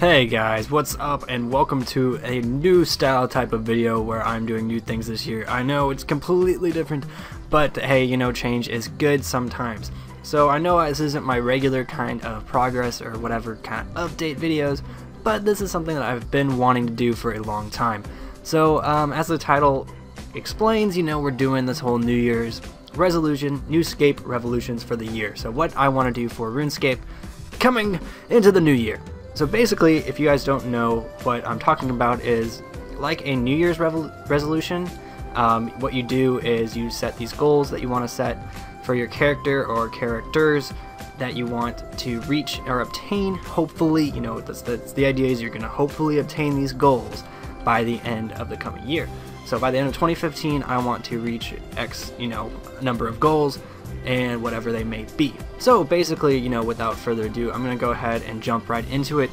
Hey guys, what's up, and welcome to a new style type of video where I'm doing new things this year. I know it's completely different, but hey, you know, change is good sometimes. So I know this isn't my regular kind of progress or whatever kind of update videos, but this is something that I've been wanting to do for a long time. So as the title explains, you know, we're doing this whole New Year's resolution, RuneScape revolutions for the year. So what I want to do for RuneScape coming into the new year. So basically, if you guys don't know, what I'm talking about is like a New Year's resolution. What you do is you set these goals that you want to set for your character or characters that you want to reach or obtain. Hopefully, you know, that's the idea is you're going to hopefully obtain these goals by the end of the coming year. So by the end of 2015, I want to reach X, you know, number of goals, and whatever they may be. So basically, you know, without further ado, I'm going to go ahead and jump right into it.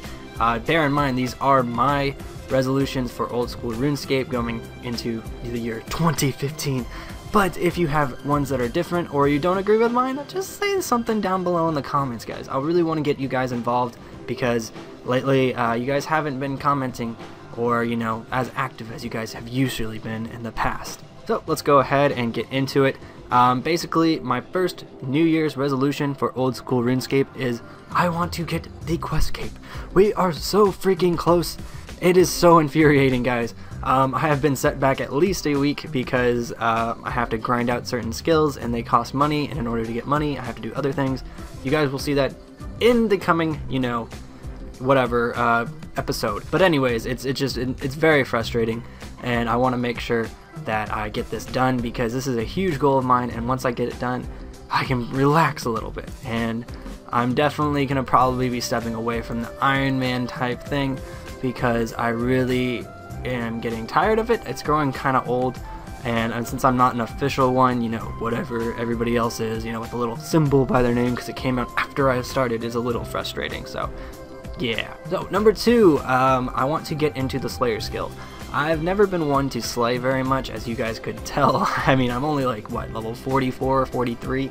Bear in mind, these are my resolutions for Old School RuneScape going into the year 2015. But if you have ones that are different or you don't agree with mine, just say something down below in the comments, guys. I really want to get you guys involved because lately you guys haven't been commenting or, you know, as active as you guys have usually been in the past. So let's go ahead and get into it. Basically, my first New Year's resolution for Old School RuneScape is I want to get the quest cape. We are so freaking close. It is so infuriating, guys. I have been set back at least a week because I have to grind out certain skills and they cost money, and in order to get money I have to do other things. You guys will see that in the coming, you know, whatever episode. But anyways, it's very frustrating, and I want to make sure that I get this done because this is a huge goal of mine, and once I get it done I can relax a little bit. And I'm definitely gonna probably be stepping away from the Iron Man type thing because I really am getting tired of it. It's growing kind of old, and since I'm not an official one, you know, whatever everybody else is, you know, with a little symbol by their name because it came out after I started, is a little frustrating. So yeah. So number two, I want to get into the Slayer skill. I've never been one to slay very much, as you guys could tell. I mean, I'm only like, what, level 44 or 43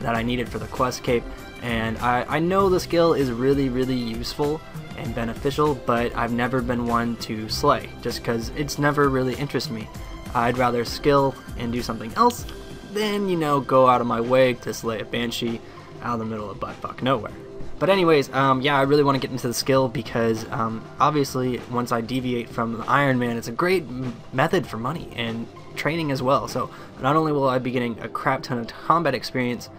that I needed for the quest cape, and I know the skill is really, really useful and beneficial, but I've never been one to slay, just because it's never really interested me. I'd rather skill and do something else than, you know, go out of my way to slay a banshee out of the middle of buttfuck nowhere. But anyways, yeah, I really want to get into the skill because obviously once I deviate from the Iron Man, it's a great method for money and training as well. So not only will I be getting a crap ton of combat experience,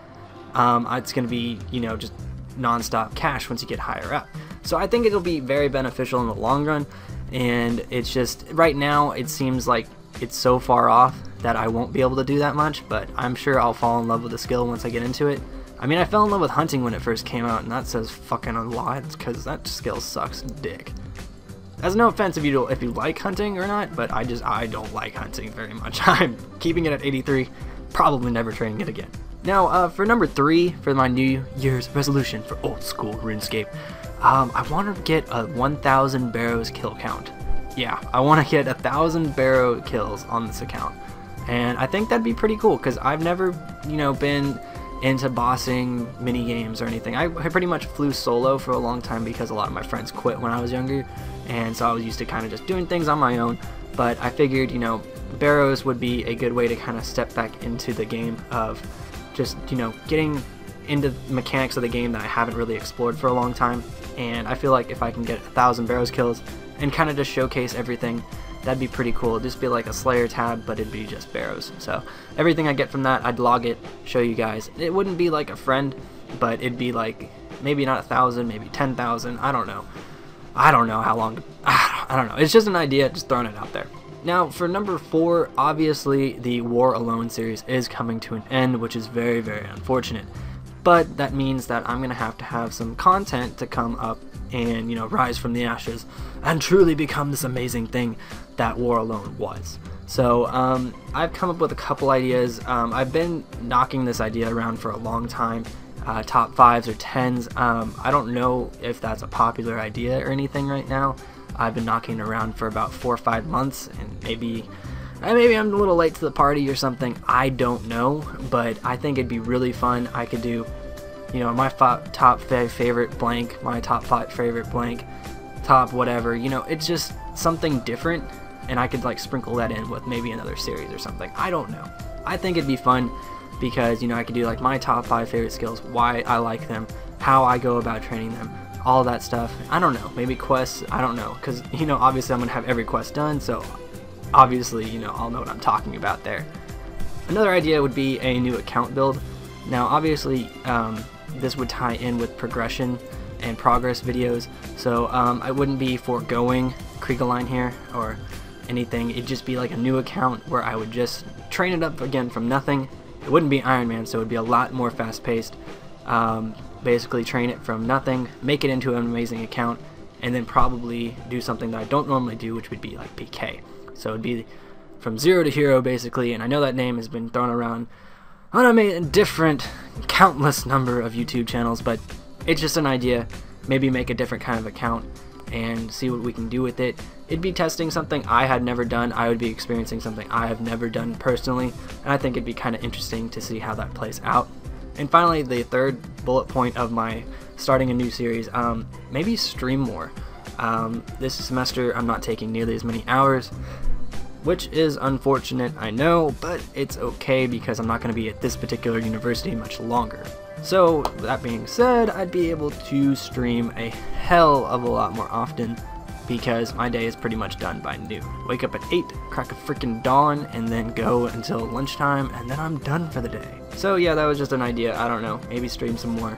it's going to be, you know, just non-stop cash once you get higher up. So I think it'll be very beneficial in the long run, and it's just right now it seems like it's so far off that I won't be able to do that much, but I'm sure I'll fall in love with the skill once I get into it. I mean, I fell in love with hunting when it first came out, and that says fucking a lot because that skill sucks dick. That's no offense if you like hunting or not, but I don't like hunting very much. I'm keeping it at 83, probably never training it again. Now for number three, for my New Year's resolution for Old School RuneScape, I want to get a 1,000 Barrows kill count. Yeah, I want to get 1,000 Barrow kills on this account, and I think that'd be pretty cool because I've never, you know, been into bossing mini games or anything. I pretty much flew solo for a long time because a lot of my friends quit when I was younger, and so I was used to kind of just doing things on my own. But I figured, you know, Barrows would be a good way to kind of step back into the game of just, you know, getting into mechanics of the game that I haven't really explored for a long time. And I feel like if I can get 1,000 Barrows kills and kind of just showcase everything, that'd be pretty cool. It'd just be like a Slayer tab, but it'd be just Barrows. So everything I get from that, I'd log it, show you guys. It wouldn't be like a friend, but it'd be like maybe not 1,000, maybe 10,000. I don't know. I don't know how long. I don't know. It's just an idea, just throwing it out there. Now for number four, obviously the War Alone series is coming to an end, which is very, very unfortunate. But that means that I'm gonna have to have some content to come up and, you know, rise from the ashes and truly become this amazing thing that War Alone was. So I've come up with a couple ideas. I've been knocking this idea around for a long time, top 5s or 10s. I don't know if that's a popular idea or anything right now. I've been knocking it around for about 4 or 5 months, and maybe I'm a little late to the party or something, I don't know, but I think it'd be really fun. I could do, you know, my top 5 favorite blank, my top 5 favorite blank, top, whatever, you know, it's just something different, and I could like sprinkle that in with maybe another series or something. I don't know. I think it'd be fun because, you know, I could do like my top 5 favorite skills, why I like them, how I go about training them, all that stuff. I don't know, maybe quests, I don't know, because, you know, obviously I'm gonna have every quest done, so obviously, you know, I'll know what I'm talking about there. Another idea would be a new account build. Now obviously this would tie in with progression and progress videos, so I wouldn't be foregoing Kriegerline here or anything. It'd just be like a new account where I would just train it up again from nothing. It wouldn't be Iron Man, so it'd be a lot more fast-paced. Basically train it from nothing, make it into an amazing account, and then probably do something that I don't normally do, which would be like PK. So it'd be from zero to hero basically, and I know that name has been thrown around on a different countless number of YouTube channels, but it's just an idea. Maybe make a different kind of account and see what we can do with it. It'd be testing something I had never done. I would be experiencing something I have never done personally, and I think it'd be kind of interesting to see how that plays out. And finally, the third bullet point of my starting a new series, maybe stream more. This semester I'm not taking nearly as many hours, which is unfortunate, I know, but it's okay because I'm not going to be at this particular university much longer. So that being said, I'd be able to stream a hell of a lot more often because my day is pretty much done by noon. Wake up at 8, crack a freaking dawn, and then go until lunchtime, and then I'm done for the day. So yeah, that was just an idea. I don't know, maybe stream some more.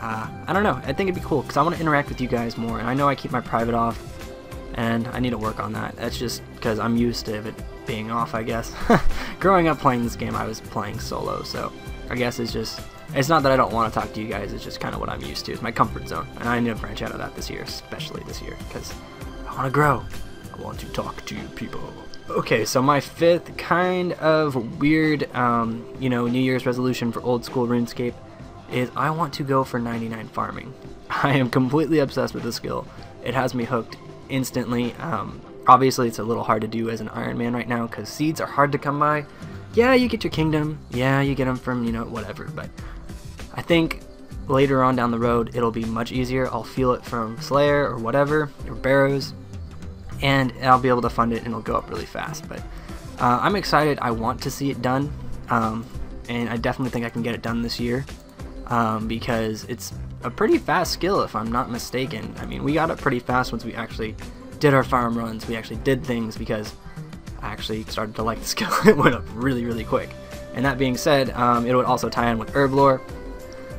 I don't know, I think it'd be cool because I want to interact with you guys more, and I know I keep my private off and I need to work on that. That's just because I'm used to it being off, I guess. Growing up playing this game, I was playing solo, so I guess it's just, it's not that I don't want to talk to you guys, it's just kind of what I'm used to. It's my comfort zone, and I need to branch out of that this year, especially this year, because I want to grow. I want to talk to people. Okay, so my 5th kind of weird, you know, New Year's resolution for Old School RuneScape is I want to go for 99 farming. I am completely obsessed with this skill. It has me hooked instantly. Obviously it's a little hard to do as an Iron Man right now because seeds are hard to come by. Yeah, you get your kingdom, yeah, you get them from, you know, whatever, but I think later on down the road it'll be much easier. I'll feel it from Slayer or whatever, or Barrows, and I'll be able to fund it and it'll go up really fast. But I'm excited, I want to see it done, and I definitely think I can get it done this year, because it's a pretty fast skill if I'm not mistaken. I mean, we got it pretty fast once we actually did our farm runs, we actually did things, because I actually started to like the skill. It went up really, really quick. And that being said, it would also tie in with herb lore.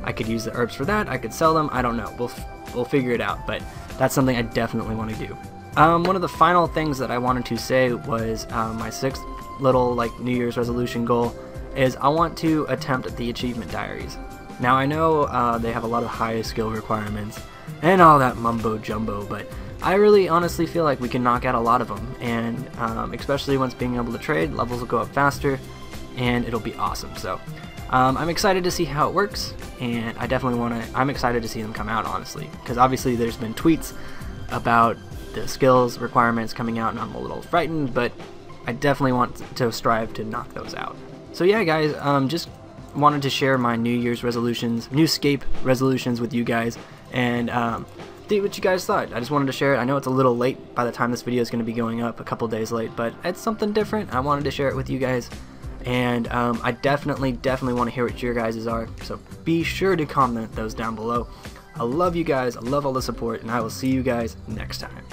I could use the herbs for that, I could sell them, I don't know, we'll figure it out, but that's something I definitely want to do. One of the final things that I wanted to say was my 6th little like New Year's resolution goal is I want to attempt the achievement diaries. Now I know they have a lot of high skill requirements and all that mumbo jumbo, but I really honestly feel like we can knock out a lot of them, and especially once being able to trade, levels will go up faster and it'll be awesome. So I'm excited to see how it works, and I definitely want to, I'm excited to see them come out honestly, because obviously there's been tweets about the skills requirements coming out and I'm a little frightened, but I definitely want to strive to knock those out. So yeah guys, just wanted to share my New Year's resolutions, NewScape resolutions with you guys, and see what you guys thought. I just wanted to share it. I know it's a little late by the time this video is going to be going up, a couple days late, but it's something different. I wanted to share it with you guys, and I definitely want to hear what your guys's are, so be sure to comment those down below. I love you guys, I love all the support, and I will see you guys next time.